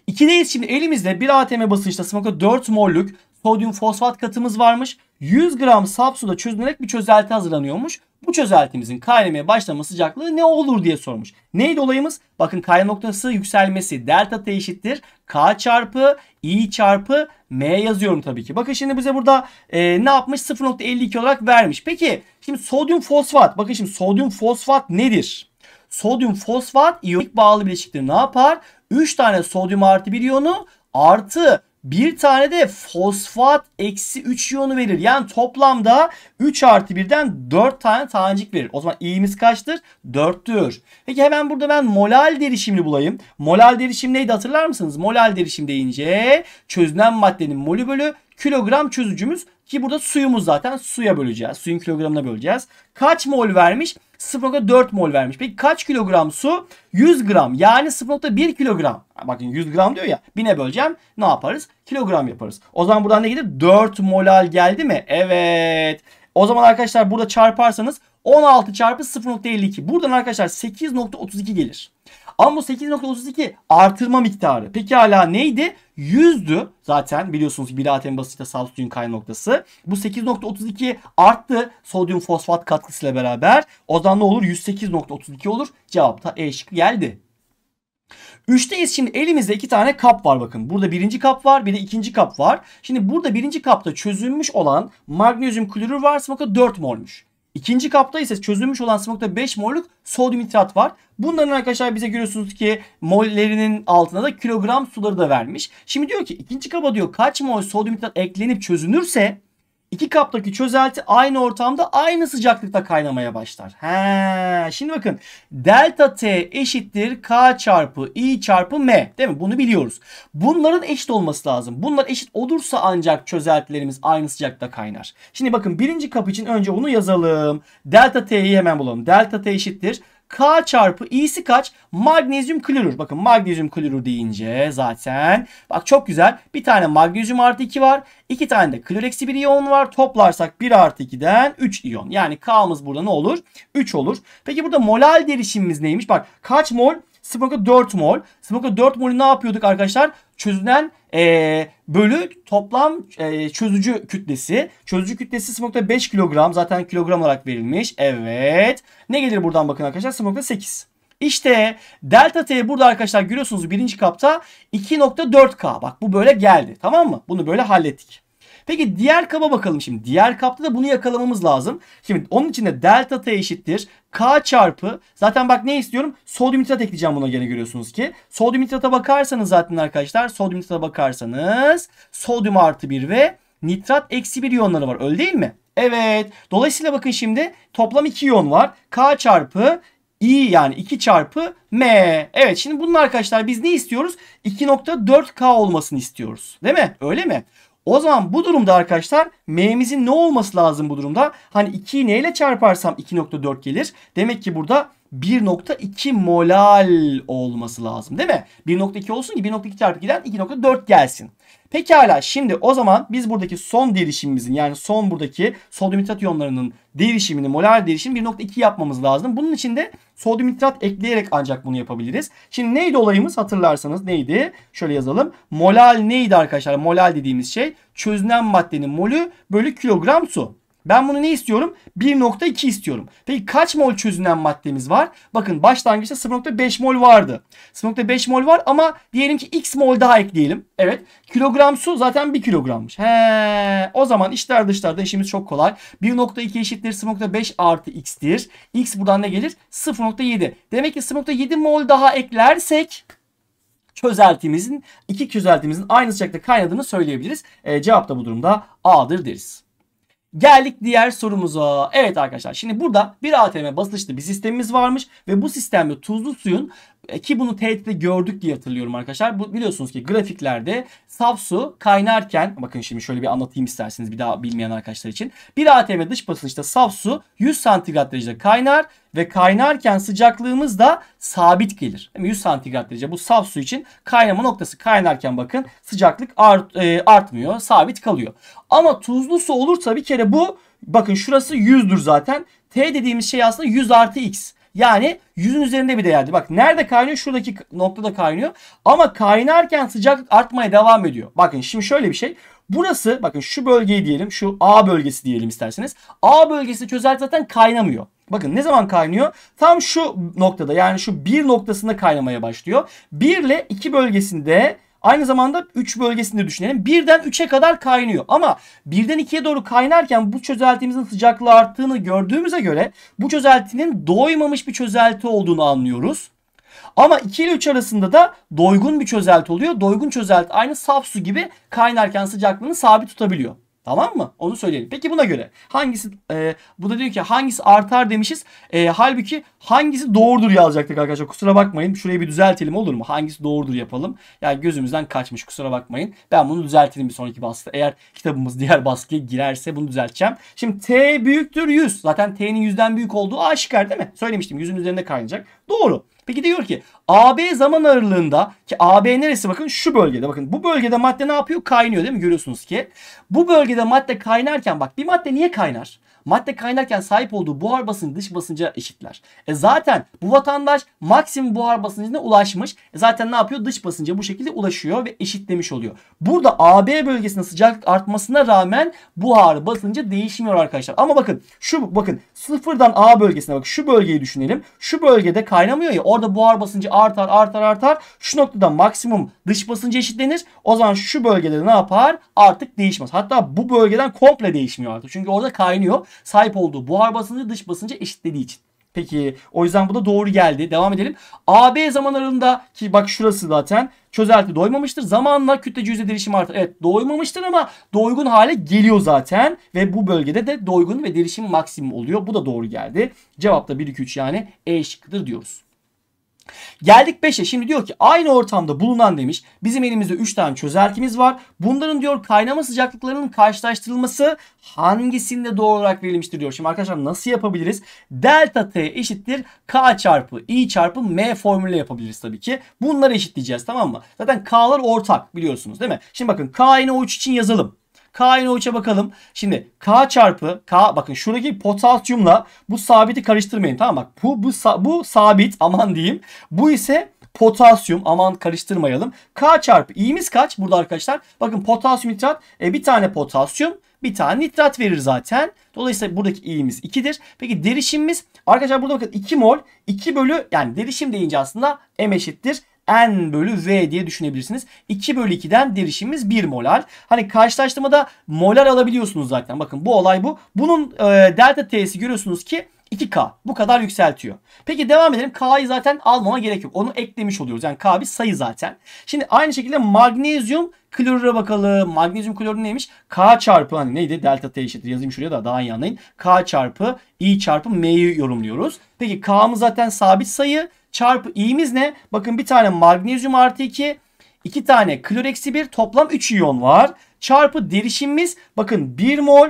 2'deyiz şimdi. Elimizde 1 atm basınçta 0.4 mollük sodyum fosfat katımız varmış. 100 gram saf suda çözünerek bir çözelti hazırlanıyormuş. Bu çözeltimizin kaynamaya başlama sıcaklığı ne olur diye sormuş. Neydi olayımız? Bakın kaynama noktası yükselmesi. Delta T eşittir K çarpı I çarpı M yazıyorum tabii ki. Bakın şimdi bize burada ne yapmış? 0.52 olarak vermiş. Peki şimdi sodyum fosfat. Bakın şimdi sodyum fosfat nedir? Sodyum fosfat iyonik bağlı bileşiktir. Ne yapar? 3 tane sodyum artı bir iyonu artı bir tane de fosfat eksi 3 iyonu verir. Yani toplamda 3 artı 1'den 4 tane tanecik verir. O zaman i'miz kaçtır? 4'tür. Peki hemen burada ben molal derişimini bulayım. Molal derişim neydi hatırlar mısınız? Molal derişim deyince çözünen maddenin molü bölü kilogram çözücümüz ki burada suyumuz zaten suya böleceğiz. Suyun kilogramına böleceğiz. Kaç mol vermiş? 0.4 mol vermiş. Peki kaç kilogram su? 100 gram yani 0.1 kilogram. Bakın 100 gram diyor ya. 1000'e böleceğim. Ne yaparız? Kilogram yaparız. O zaman buradan ne gelir? 4 molal geldi mi? Evet. O zaman arkadaşlar burada çarparsanız 16 çarpı 0.52. Buradan arkadaşlar 8.32 gelir. Ama bu 8.32 artırma miktarı. Peki hala neydi? 100'dü zaten biliyorsunuz ki 1 atm basınçta saf suyun kaynama noktası. Bu 8.32 arttı sodyum fosfat katkısıyla beraber. O zaman ne olur? 108.32 olur. Cevap da E şıkkı geldi. 3'teyiz şimdi elimizde 2 tane kap var bakın. Burada birinci kap var bir de ikinci kap var. Şimdi burada birinci kapta çözülmüş olan magnezyum klorür var 0.4 molmuş. İkinci kapta ise çözülmüş olan 0.5 molluk sodyum nitrat var. Bunların arkadaşlar bize görüyorsunuz ki mollerinin altına da kilogram suları da vermiş. Şimdi diyor ki ikinci kaba diyor kaç mol sodyum nitrat eklenip çözünürse iki kaptaki çözelti aynı ortamda aynı sıcaklıkta kaynamaya başlar. He, şimdi bakın delta T eşittir K çarpı I çarpı M değil mi? Bunu biliyoruz. Bunların eşit olması lazım. Bunlar eşit olursa ancak çözeltilerimiz aynı sıcaklıkta kaynar. Şimdi bakın birinci kap için önce bunu yazalım. Delta T'yi hemen bulalım. Delta T eşittir. K çarpı i'si kaç? Magnezyum klorür. Bakın magnezyum klorür deyince zaten. Bak çok güzel. Bir tane magnezyum artı 2 var. 2 tane de klor eksi 1 iyon var. Toplarsak 1 artı 2'den 3 iyon. Yani K'mız burada ne olur? 3 olur. Peki burada molal derişimimiz neymiş? Bak kaç mol? 0.4 mol. 0.4 mol'ü ne yapıyorduk arkadaşlar? Çözünen bölü toplam çözücü kütlesi. Çözücü kütlesi 0.5 kilogram. Zaten kilogram olarak verilmiş. Evet. Ne gelir buradan bakın arkadaşlar? 0.8. İşte delta T burada arkadaşlar görüyorsunuz birinci kapta 2.4K. Bak bu böyle geldi. Tamam mı? Bunu böyle hallettik. Peki diğer kaba bakalım şimdi. Diğer kapta da bunu yakalamamız lazım. Şimdi onun için de delta T eşittir. K çarpı zaten bak ne istiyorum? Sodyum nitrat ekleyeceğim buna gene görüyorsunuz ki. Sodyum nitrata bakarsanız zaten arkadaşlar. Sodyum nitrata bakarsanız sodyum artı 1 ve nitrat eksi 1 iyonları var. Öyle değil mi? Evet. Dolayısıyla bakın şimdi toplam 2 iyon var. K çarpı I yani 2 çarpı M. Evet şimdi bunun arkadaşlar biz ne istiyoruz? 2.4K olmasını istiyoruz. Değil mi? Öyle mi? O zaman bu durumda arkadaşlar M'mizin ne olması lazım bu durumda? Hani 2'yi neyle çarparsam 2.4 gelir. Demek ki burada 1.2 molal olması lazım değil mi? 1.2 olsun ki 1.2 çarpı 2'den 2.4 gelsin. Pekala şimdi o zaman biz buradaki son derişimimizin yani son buradaki sodyum nitrat iyonlarının derişimini molar derişim 1.2 yapmamız lazım. Bunun için de sodyum nitrat ekleyerek ancak bunu yapabiliriz. Şimdi neydi olayımız hatırlarsanız neydi? Şöyle yazalım. Molal neydi arkadaşlar? Molal dediğimiz şey çözünen maddenin molü bölü kilogram su. Ben bunu ne istiyorum? 1.2 istiyorum. Peki kaç mol çözünen maddemiz var? Bakın başlangıçta 0.5 mol vardı. 0.5 mol var ama diyelim ki x mol daha ekleyelim. Evet. Kilogram su zaten 1 kilogrammış. He. O zaman içler dışlarda işimiz çok kolay. 1.2 eşittir 0.5 artı x'tir. X buradan ne gelir? 0.7. Demek ki 0.7 mol daha eklersek çözeltimizin, iki çözeltimizin aynı sıcaklıkta kaynadığını söyleyebiliriz. Cevap da bu durumda A'dır deriz. Geldik diğer sorumuza. Evet arkadaşlar, şimdi burada bir ATM basınçlı bir sistemimiz varmış ve bu sistemde tuzlu suyun, ki bunu TET'te gördük diye hatırlıyorum arkadaşlar. Bu biliyorsunuz ki grafiklerde saf su kaynarken, bakın şimdi şöyle bir anlatayım isterseniz bir daha bilmeyen arkadaşlar için. Bir ATM dış basınçta saf su 100 santigrat derecede kaynar ve kaynarken sıcaklığımız da sabit gelir. 100 santigrat derece bu saf su için kaynama noktası, kaynarken bakın sıcaklık artmıyor, sabit kalıyor. Ama tuzlu su olursa bir kere bu, bakın şurası 100'dür zaten. T dediğimiz şey aslında 100 artı X. Yani 100'ün üzerinde bir değerdi. Bak nerede kaynıyor? Şuradaki noktada kaynıyor. Ama kaynarken sıcaklık artmaya devam ediyor. Bakın şimdi şöyle bir şey. Burası, bakın şu bölgeyi diyelim. Şu A bölgesi diyelim isterseniz. A bölgesi çözelti zaten kaynamıyor. Bakın ne zaman kaynıyor? Tam şu noktada, yani şu 1 noktasında kaynamaya başlıyor. 1 ile 2 bölgesinde, aynı zamanda 3 bölgesinde düşünelim. 1'den 3'e kadar kaynıyor. Ama 1'den 2'ye doğru kaynarken bu çözeltimizin sıcaklığı arttığını gördüğümüze göre bu çözeltinin doymamış bir çözelti olduğunu anlıyoruz. Ama 2 ile 3 arasında da doygun bir çözelti oluyor. Doygun çözelti aynı saf su gibi kaynarken sıcaklığını sabit tutabiliyor. Tamam mı? Onu söyleyelim. Peki buna göre hangisi, bu da diyor ki hangisi artar demişiz. Halbuki hangisi doğrudur yazacaktık arkadaşlar. Kusura bakmayın. Şurayı bir düzeltelim, olur mu? Hangisi doğrudur yapalım. Yani gözümüzden kaçmış, kusura bakmayın. Ben bunu düzeltelim bir sonraki baskıda. Eğer kitabımız diğer baskıya girerse bunu düzelteceğim. Şimdi T büyüktür 100. Zaten T'nin 100'den büyük olduğu aşikar değil mi? Söylemiştim 100'ün üzerinde kaynayacak. Doğru. Peki diyor ki AB zaman aralığında, ki AB neresi, bakın şu bölgede, bakın bu bölgede madde ne yapıyor? Kaynıyor değil mi? Görüyorsunuz ki bu bölgede madde kaynarken, bak bir madde niye kaynar? Madde kaynarken sahip olduğu buhar basıncı dış basınca eşitler. Zaten bu vatandaş maksimum buhar basıncına ulaşmış. Zaten ne yapıyor? Dış basınca bu şekilde ulaşıyor ve eşitlemiş oluyor. Burada AB bölgesinde sıcaklık artmasına rağmen buhar basıncı değişmiyor arkadaşlar. Ama bakın şu, bakın sıfırdan A bölgesine, bak şu bölgeyi düşünelim. Şu bölgede kaynamıyor ya, orada buhar basıncı artar. Şu noktada maksimum dış basınca eşitlenir. O zaman şu bölgede ne yapar? Artık değişmez. Hatta bu bölgeden komple değişmiyor artık. Çünkü orada kaynıyor. Sahip olduğu buhar basıncı dış basınca eşitlediği için. Peki o yüzden bu da doğru geldi. Devam edelim. AB zaman aralığında, ki bak şurası zaten çözelti doymamıştır. Zamanla kütlece yüzde derişim artar. Evet, doymamıştır ama doygun hale geliyor zaten. Ve bu bölgede de doygun ve derişim maksimum oluyor. Bu da doğru geldi. Cevap da 1-2-3, yani E şıkkıdır diyoruz. Geldik 5'e. Şimdi diyor ki aynı ortamda bulunan demiş. Bizim elimizde 3 tane çözeltimiz var. Bunların diyor kaynama sıcaklıklarının karşılaştırılması hangisinde doğru olarak verilmiştir diyor. Şimdi arkadaşlar nasıl yapabiliriz? Delta T eşittir K çarpı I çarpı M formülüyle yapabiliriz tabii ki. Bunları eşitleyeceğiz, tamam mı? Zaten K'lar ortak biliyorsunuz değil mi? Şimdi bakın KNO3 için yazalım. KNO3'e bakalım. Şimdi K çarpı K, bakın şuradaki potasyumla bu sabiti karıştırmayın, tamam bak bu sabit, aman diyeyim. Bu ise potasyum, aman karıştırmayalım. K çarpı İ'miz kaç burada arkadaşlar? Bakın potasyum nitrat, bir tane potasyum bir tane nitrat verir zaten. Dolayısıyla buradaki İ'miz 2'dir. Peki derişimimiz arkadaşlar burada bakın 2 mol 2 bölü, yani derişim deyince aslında M eşittir N bölü V diye düşünebilirsiniz. 2 bölü 2'den derişimimiz 1 molar. Hani karşılaştırmada molar alabiliyorsunuz zaten. Bakın bu olay bu. Bunun delta T'si görüyorsunuz ki 2K. Bu kadar yükseltiyor. Peki devam edelim. K'yı zaten almama gerek yok. Onu eklemiş oluyoruz. Yani K bir sayı zaten. Şimdi aynı şekilde magnezyum klorüre bakalım. Magnezyum klorür neymiş? K çarpı, hani neydi? Delta T eşittir. Yazayım şuraya da daha iyi anlayın. K çarpı I çarpı M'yi yorumluyoruz. Peki K'mız zaten sabit sayı. Çarpı İ'miz ne? Bakın bir tane magnezyum artı 2, 2 tane klor eksi 1, toplam 3 iyon var. Çarpı derişimimiz bakın 1 mol,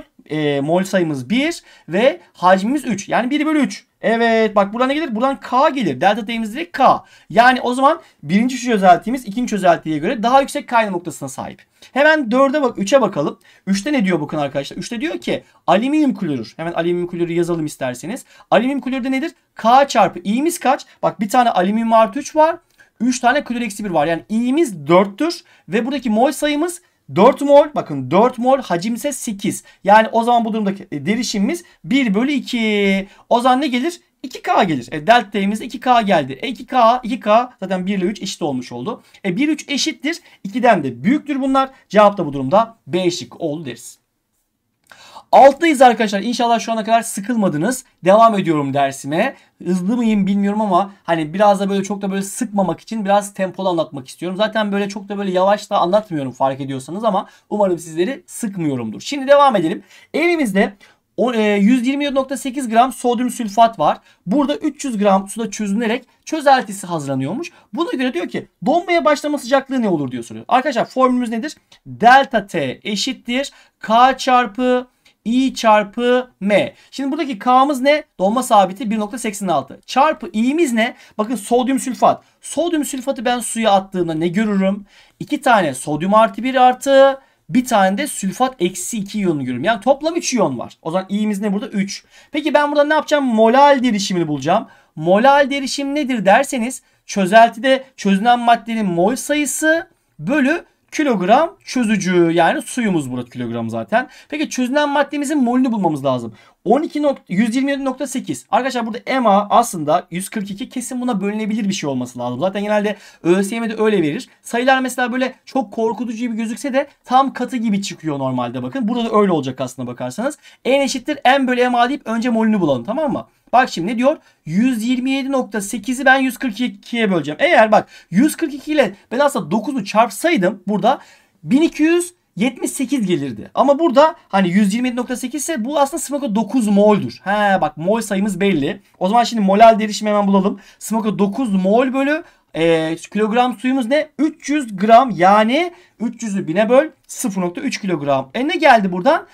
mol sayımız 1 ve hacmimiz 3. Yani 1 bölü 3. Evet bak buradan ne gelir? Buradan K gelir. Delta T'imiz direkt K. Yani o zaman birinci çözeltimiz ikinci çözeltiye göre daha yüksek kaynama noktasına sahip. Hemen 4'e bak, 3'e bakalım. 3'te ne diyor bakın arkadaşlar? 3'te diyor ki alüminyum klorür. Hemen alüminyum klorürü yazalım isterseniz. Alüminyum klorürde nedir? K çarpı İ'miz kaç? Bak bir tane alüminyum artı 3 var. 3 tane klor eksi 1 var. Yani İ'miz 4'tür ve buradaki mol sayımız 4 mol. Bakın 4 mol, hacim ise 8. Yani o zaman bu durumdaki derişimimiz 1 bölü 2. O zaman ne gelir? 2K gelir. Delta T'imiz 2K geldi. 2K zaten 1 ile 3 eşit olmuş oldu. 1 3 eşittir. 2'den de büyüktür bunlar. Cevap da bu durumda B şıkkı oldu deriz. Alttayız arkadaşlar. İnşallah şu ana kadar sıkılmadınız. Devam ediyorum dersime. Hızlı mıyım bilmiyorum ama hani biraz da böyle çok da böyle sıkmamak için biraz tempolu anlatmak istiyorum. Zaten böyle çok da böyle yavaş da anlatmıyorum fark ediyorsanız ama umarım sizleri sıkmıyorumdur. Şimdi devam edelim. Elimizde 127.8 gram sodyum sülfat var. Burada 300 gram suda çözünerek çözeltisi hazırlanıyormuş. Buna göre diyor ki donmaya başlama sıcaklığı ne olur diyor soruyor. Arkadaşlar formülümüz nedir? Delta T eşittir K çarpı I çarpı M. Şimdi buradaki K'mız ne? Donma sabiti 1.86. Çarpı İ'miz ne? Bakın sodyum sülfat. Sodyum sülfatı ben suya attığımda ne görürüm? 2 tane sodyum artı 1 artı bir tane de sülfat eksi 2 iyonu görüyorum. Yani toplam 3 iyon var. O zaman İ'miz ne burada? 3. Peki ben burada ne yapacağım? Molal derişimini bulacağım. Molal derişim nedir derseniz çözeltide çözünen maddenin mol sayısı bölü kilogram çözücü, yani suyumuz burada kilogram zaten. Peki çözünen maddemizin molünü bulmamız lazım. 127.8. Arkadaşlar burada MA aslında 142, kesin buna bölünebilir bir şey olması lazım. Zaten genelde ÖSYM'de öyle verir. Sayılar mesela böyle çok korkutucu gibi gözükse de tam katı gibi çıkıyor normalde bakın. Burada da öyle olacak aslında bakarsanız. N eşittir M bölü MA deyip önce molünü bulalım, tamam mı? Bak şimdi ne diyor? 127.8'i ben 142'ye böleceğim. Eğer bak 142 ile ben aslında 9'u çarpsaydım burada 1278 gelirdi. Ama burada hani 127.8 ise bu aslında 0.9 moldur. He bak mol sayımız belli. O zaman şimdi molal derişimi hemen bulalım. 0.9 mol bölü kilogram suyumuz ne? 300 gram, yani 300'ü 1000'e böl 0.3 kilogram. Ne geldi buradan?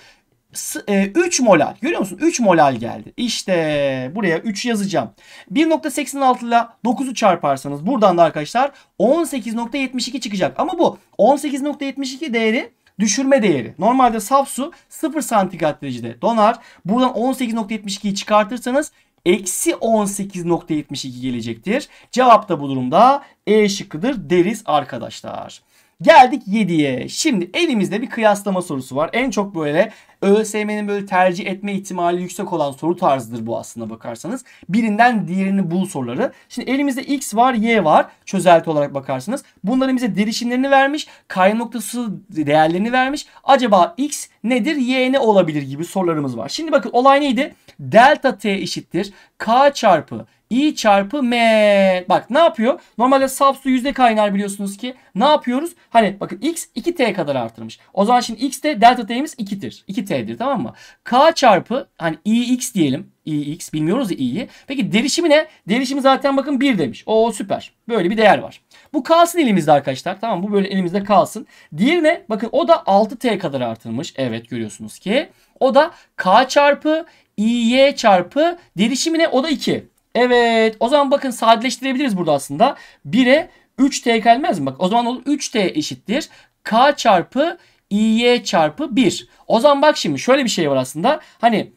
3 molal. Görüyor musun? 3 molal geldi. İşte buraya 3 yazacağım. 1.86 ile 9'u çarparsanız buradan da arkadaşlar 18.72 çıkacak. Ama bu 18.72 değeri düşürme değeri. Normalde saf su 0 santigrat derecede donar. Buradan 18.72'yi çıkartırsanız eksi 18.72 gelecektir. Cevap da bu durumda E şıkkıdır deriz arkadaşlar. Geldik 7'ye. Şimdi elimizde bir kıyaslama sorusu var. En çok böyle ÖSYM'nin böyle tercih etme ihtimali yüksek olan soru tarzıdır bu aslında bakarsanız. Birinden diğerini bul soruları. Şimdi elimizde X var, Y var. Çözelti olarak bakarsınız. Bunların bize derişimlerini vermiş. Kaynama noktası değerlerini vermiş. Acaba X nedir, Y ne olabilir gibi sorularımız var. Şimdi bakın olay neydi? Delta T eşittir K çarpı I çarpı M. Bak ne yapıyor? Normalde saf su yüzde kaynar biliyorsunuz ki. Ne yapıyoruz? Hani bakın X 2T kadar artırmış. O zaman şimdi X de delta T'miz 2'tir. 2T'dir, tamam mı? K çarpı hani IX diyelim. IX bilmiyoruz ya I'yi. Peki derişimi ne? Derişimi zaten bakın 1 demiş. Oo süper. Böyle bir değer var. Bu kalsın elimizde arkadaşlar. Tamam, bu böyle elimizde kalsın. Diğerine bakın o da 6T kadar artırmış. Evet görüyorsunuz ki. O da K çarpı İY çarpı derişimi ne? O da 2. Evet, o zaman bakın sadeleştirebiliriz burada aslında. 1'e 3t gelmez mi? Bak o zaman olur 3t eşittir K çarpı İy çarpı 1. O zaman bak şimdi şöyle bir şey var aslında. Hani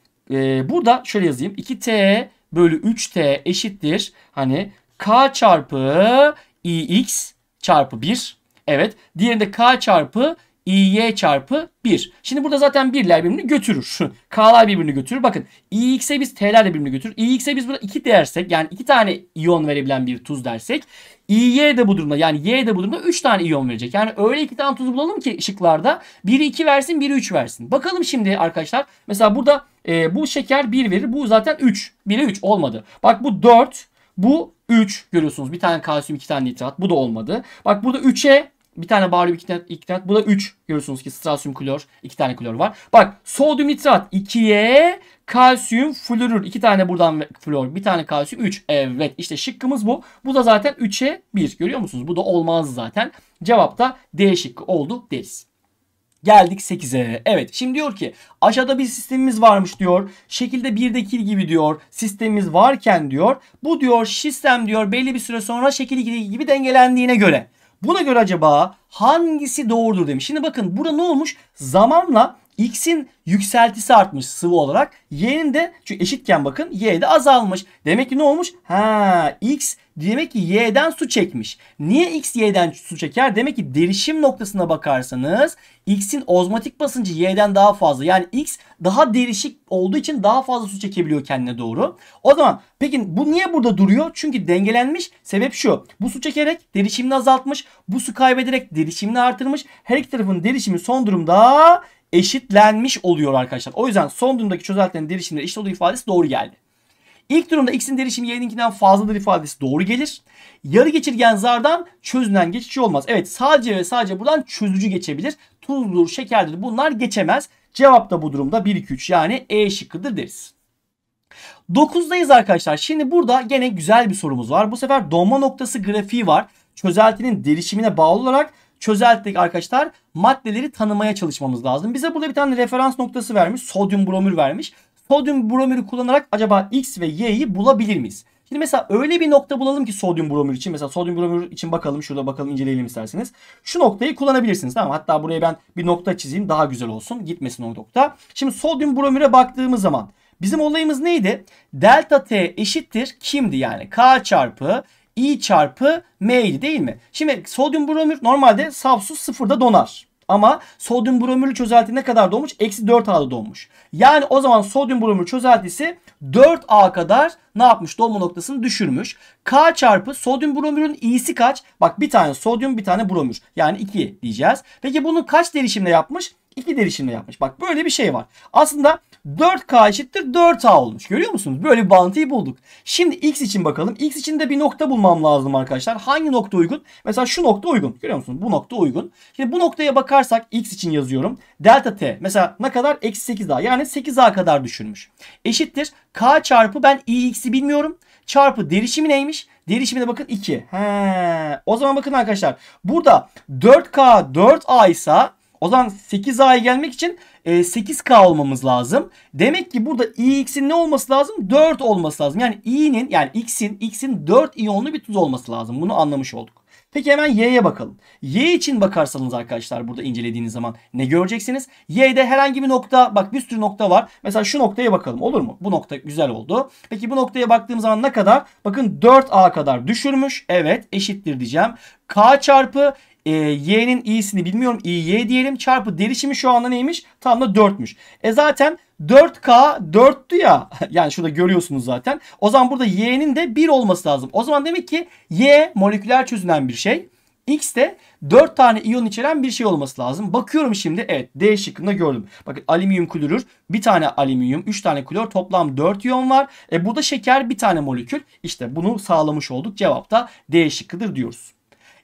burada şöyle yazayım. 2t bölü 3t eşittir. Hani K çarpı İx çarpı 1. Evet. Diğerinde K çarpı İy çarpı 1. Şimdi burada zaten 1'ler birbirini götürür. K'lar birbirini götürür. Bakın İx'e biz T'lerle birbirini götürür. İx'e biz burada 2 dersek, yani 2 tane iyon verebilen bir tuz dersek, İy de bu durumda, yani Y de bu durumda 3 tane iyon verecek. Yani öyle 2 tane tuzu bulalım ki şıklarda biri 2 versin, biri 3 versin. Bakalım şimdi arkadaşlar. Mesela burada bu şeker 1 verir. Bu zaten 3. 1'e 3 olmadı. Bak bu 4. Bu 3. Görüyorsunuz. Bir tane kalsiyum, 2 tane nitrat. Bu da olmadı. Bak burada 3'e bir tane baryum, iki tane. Bu da 3. Görüyorsunuz ki strasyum klor, 2 tane klor var. Bak sodyum nitrat 2'ye, kalsiyum florür 2 tane, buradan flor, bir tane kalsiyum 3. Evet işte şıkkımız bu. Bu da zaten 3'e 1. Görüyor musunuz? Bu da olmaz zaten. Cevap da D şıkkı oldu deriz. Geldik 8'e. Evet şimdi diyor ki aşağıda bir sistemimiz varmış diyor. Şekilde 1'deki gibi diyor. Sistemimiz varken diyor. Bu diyor sistem diyor belli bir süre sonra şekil 2'deki gibi dengelendiğine göre. Buna göre acaba hangisi doğrudur demiş. Şimdi bakın burada ne olmuş? Zamanla X'in yükseltisi artmış sıvı olarak. Y'nin de, çünkü eşitken bakın Y de azalmış. Demek ki ne olmuş? Ha, X demek ki Y'den su çekmiş. Niye X Y'den su çeker? Demek ki derişim noktasına bakarsanız X'in ozmotik basıncı Y'den daha fazla. Yani X daha derişik olduğu için daha fazla su çekebiliyor kendine doğru. O zaman peki bu niye burada duruyor? Çünkü dengelenmiş. Sebep şu. Bu su çekerek derişimini azaltmış. Bu su kaybederek derişimini artırmış. Her iki tarafın derişimi son durumda eşitlenmiş oluyor arkadaşlar. O yüzden son durumdaki çözeltilerin derişimleri eşit olduğu ifadesi doğru geldi. İlk durumda x'in derişimi y'ninkinden fazladır ifadesi doğru gelir. Yarı geçirgen zardan çözünen geçici olmaz. Evet, sadece ve sadece buradan çözücü geçebilir. Tuzdur, şekerdir, bunlar geçemez. Cevap da bu durumda 1, 2, 3 yani E şıkkıdır deriz. 9'dayız arkadaşlar. Şimdi burada gene güzel bir sorumuz var. Bu sefer donma noktası grafiği var. Çözeltinin derişimine bağlı olarak çözeltideki arkadaşlar maddeleri tanımaya çalışmamız lazım. Bize burada bir tane referans noktası vermiş. Sodyum bromür vermiş. Sodyum bromürü kullanarak acaba X ve Y'yi bulabilir miyiz? Şimdi mesela öyle bir nokta bulalım ki sodyum bromür için. Mesela sodyum bromür için bakalım. Şurada bakalım, inceleyelim isterseniz. Şu noktayı kullanabilirsiniz. Tamam. Hatta buraya ben bir nokta çizeyim. Daha güzel olsun. Gitmesin o nokta. Şimdi sodyum bromüre baktığımız zaman bizim olayımız neydi? Delta T eşittir kimdi? Yani K çarpı I çarpı M'ydi değil mi? Şimdi sodyum bromür normalde saf su sıfırda donar. Ama sodyum bromürlü çözelti ne kadar donmuş? Eksi 4A'da donmuş. Yani o zaman sodyum bromür çözeltisi 4A kadar ne yapmış? Donma noktasını düşürmüş. K çarpı sodyum bromürün i'si kaç? Bak, bir tane sodyum, bir tane bromür. Yani 2 diyeceğiz. Peki bunu kaç derişimle yapmış? 2 derişimle yapmış. Bak, böyle bir şey var. Aslında 4K eşittir 4A olmuş. Görüyor musunuz? Böyle bir bağıntıyı bulduk. Şimdi X için bakalım. X için de bir nokta bulmam lazım arkadaşlar. Hangi nokta uygun? Mesela şu nokta uygun. Görüyor musunuz? Bu nokta uygun. Şimdi bu noktaya bakarsak X için yazıyorum. Delta T mesela ne kadar? Eksi 8A. Yani 8A kadar düşürmüş. Eşittir. K çarpı ben IX'i bilmiyorum. Çarpı derişimi neymiş? Derişimine bakın 2. He. O zaman bakın arkadaşlar. Burada 4K 4A ise o zaman 8A'ya gelmek için 8K olmamız lazım. Demek ki burada IX'in ne olması lazım? 4 olması lazım. Yani I'nin, yani X'in 4 iyonlu bir tuz olması lazım. Bunu anlamış olduk. Peki hemen Y'ye bakalım. Y için bakarsanız arkadaşlar burada incelediğiniz zaman ne göreceksiniz? Y'de herhangi bir nokta, bak bir sürü nokta var. Mesela şu noktaya bakalım, olur mu? Bu nokta güzel oldu. Peki bu noktaya baktığım zaman ne kadar? Bakın 4A kadar düşürmüş. Evet, eşittir diyeceğim. K çarpı y'nin i'sini bilmiyorum. İy diyelim. Çarpı derişimi şu anda neymiş? Tam da 4'müş. Zaten 4K 4'tü ya. Yani şurada görüyorsunuz zaten. O zaman burada y'nin de 1 olması lazım. O zaman demek ki y moleküler çözünen bir şey. X de 4 tane iyon içeren bir şey olması lazım. Bakıyorum şimdi. Evet, D şıkkında gördüm. Bakın alüminyum klorür, bir tane alüminyum, 3 tane klor, toplam 4 iyon var. Burada şeker, bir tane molekül. İşte bunu sağlamış olduk. Cevap da D şıkkıdır diyoruz.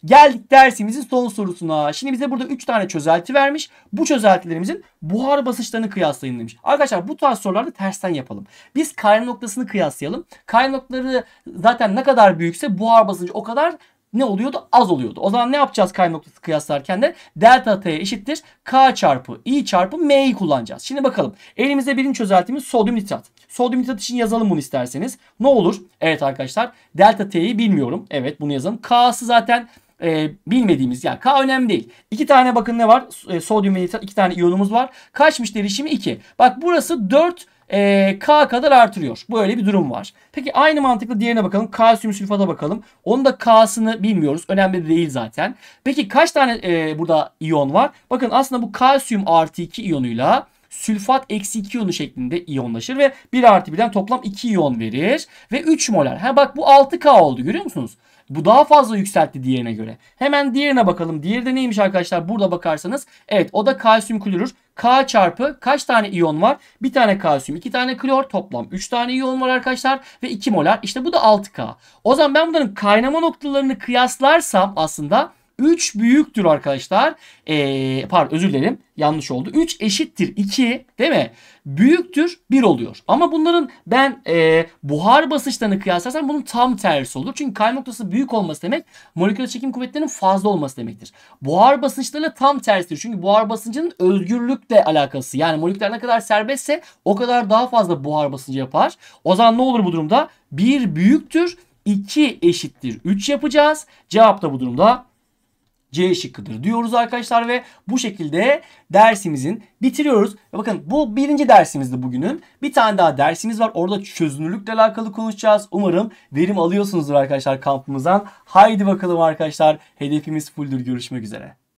Geldik dersimizin son sorusuna. Şimdi bize burada 3 tane çözelti vermiş. Bu çözeltilerimizin buhar basınçlarını kıyaslayın demiş. Arkadaşlar bu tarz sorularda tersten yapalım. Biz kaynama noktasını kıyaslayalım. Kaynama noktaları zaten ne kadar büyükse buhar basıncı o kadar ne oluyordu? Az oluyordu. O zaman ne yapacağız kaynama noktası kıyaslarken de? Delta T eşittir K çarpı I çarpı M'yi kullanacağız. Şimdi bakalım. Elimizde birinci çözeltimiz sodyum nitrat. Sodyum nitrat için yazalım bunu isterseniz. Ne olur? Evet arkadaşlar. Delta T'yi bilmiyorum. Evet, bunu yazalım. K'sı zaten bilmediğimiz, yani K önemli değil. 2 tane bakın ne var? Sodyum nitrat 2 tane iyonumuz var. Kaçmış derişimi? 2. Bak burası 4 K kadar artırıyor. Böyle bir durum var. Peki aynı mantıkla diğerine bakalım. Kalsiyum sülfata bakalım. Onun da K'sını bilmiyoruz. Önemli değil zaten. Peki kaç tane burada iyon var? Bakın aslında bu kalsiyum artı 2 iyonuyla sülfat eksi 2 iyonu şeklinde iyonlaşır ve 1 artı 1'den toplam 2 iyon verir. Ve 3 molar. Ha bak, bu 6K oldu, görüyor musunuz? Bu daha fazla yükseltti diğerine göre. Hemen diğerine bakalım. Diğeri de neymiş arkadaşlar? Burada bakarsanız. Evet, o da kalsiyum klorür. K çarpı kaç tane iyon var? Bir tane kalsiyum, 2 tane klor. Toplam 3 tane iyon var arkadaşlar. Ve 2 molar. İşte bu da 6K. O zaman ben bunların kaynama noktalarını kıyaslarsam aslında 3 büyüktür arkadaşlar. Pardon, özür dilerim. Yanlış oldu. 3 eşittir 2 değil mi? Büyüktür 1 oluyor. Ama bunların ben buhar basınçlarını kıyaslarsam bunun tam tersi olur. Çünkü kaynama noktası büyük olması demek moleküler çekim kuvvetlerinin fazla olması demektir. Buhar basınçlarıyla tam tersidir. Çünkü buhar basıncının özgürlükle alakası. Yani moleküller ne kadar serbestse o kadar daha fazla buhar basıncı yapar. O zaman ne olur bu durumda? 1 büyüktür 2 eşittir 3 yapacağız. Cevap da bu durumda C şıkkıdır diyoruz arkadaşlar ve bu şekilde dersimizin bitiriyoruz. Bakın bu birinci dersimizdi bugünün. Bir tane daha dersimiz var. Orada çözünürlükle alakalı konuşacağız. Umarım verim alıyorsunuzdur arkadaşlar kampımızdan. Haydi bakalım arkadaşlar. Hedefimiz fulldür. Görüşmek üzere.